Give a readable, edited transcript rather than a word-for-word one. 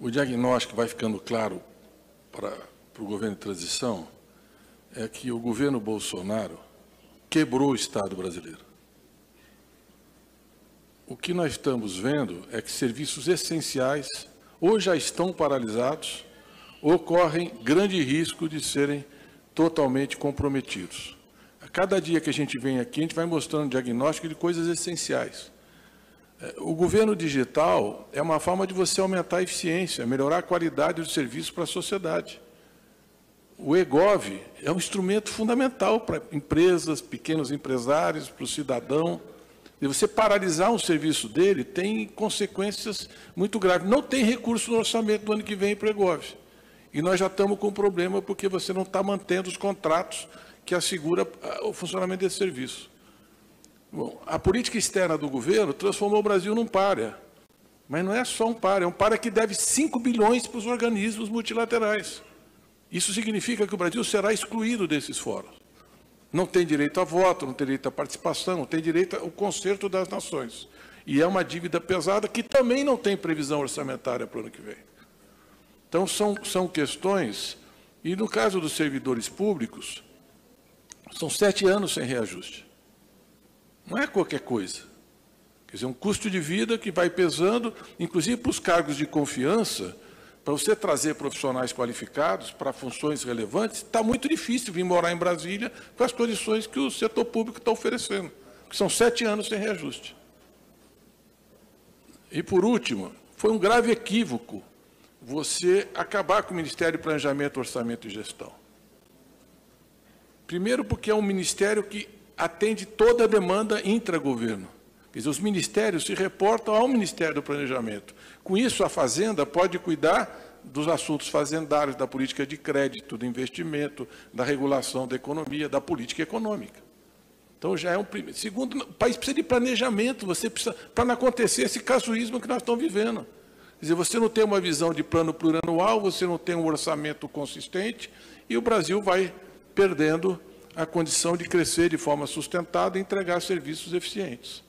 O diagnóstico vai ficando claro para o governo de transição é que o governo Bolsonaro quebrou o Estado brasileiro. O que nós estamos vendo é que serviços essenciais ou já estão paralisados ou correm grande risco de serem totalmente comprometidos. A cada dia que a gente vem aqui, a gente vai mostrando um diagnóstico de coisas essenciais. O governo digital é uma forma de você aumentar a eficiência, melhorar a qualidade do serviço para a sociedade. O EGOV é um instrumento fundamental para empresas, pequenos empresários, para o cidadão. E você paralisar um serviço dele tem consequências muito graves. Não tem recurso no orçamento do ano que vem para o EGOV. E nós já estamos com um problema porque você não está mantendo os contratos que asseguram o funcionamento desse serviço. Bom, a política externa do governo transformou o Brasil num pária. Mas não é só um pária, é um pária que deve 5 bilhões para os organismos multilaterais. Isso significa que o Brasil será excluído desses fóruns. Não tem direito a voto, não tem direito à participação, não tem direito ao conserto das nações. E é uma dívida pesada que também não tem previsão orçamentária para o ano que vem. Então, são questões, e no caso dos servidores públicos, são 7 anos sem reajuste. Não é qualquer coisa. Quer dizer, um custo de vida que vai pesando, inclusive para os cargos de confiança, para você trazer profissionais qualificados para funções relevantes, está muito difícil vir morar em Brasília com as condições que o setor público está oferecendo, que são 7 anos sem reajuste. E, por último, foi um grave equívoco você acabar com o Ministério de Planejamento, Orçamento e Gestão. Primeiro, porque é um ministério que atende toda a demanda intragoverno. Quer dizer, os ministérios se reportam ao Ministério do Planejamento. Com isso, a Fazenda pode cuidar dos assuntos fazendários, da política de crédito, do investimento, da regulação da economia, da política econômica. Então, já é um primeiro. Segundo, o país precisa de planejamento, você precisa, para não acontecer esse casuísmo que nós estamos vivendo. Quer dizer, você não tem uma visão de plano plurianual, você não tem um orçamento consistente, e o Brasil vai perdendo a condição de crescer de forma sustentada e entregar serviços eficientes.